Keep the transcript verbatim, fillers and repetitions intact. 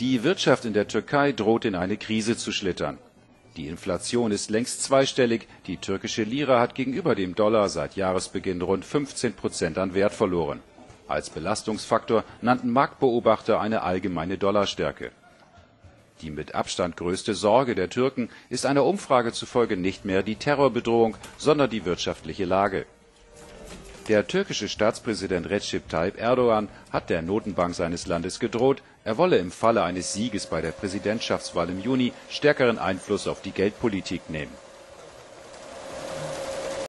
Die Wirtschaft in der Türkei droht in eine Krise zu schlittern. Die Inflation ist längst zweistellig, die türkische Lira hat gegenüber dem Dollar seit Jahresbeginn rund fünfzehn Prozent an Wert verloren. Als Belastungsfaktor nannten Marktbeobachter eine allgemeine Dollarstärke. Die mit Abstand größte Sorge der Türken ist einer Umfrage zufolge nicht mehr die Terrorbedrohung, sondern die wirtschaftliche Lage. Der türkische Staatspräsident Recep Tayyip Erdoğan hat der Notenbank seines Landes gedroht, er wolle im Falle eines Sieges bei der Präsidentschaftswahl im Juni stärkeren Einfluss auf die Geldpolitik nehmen.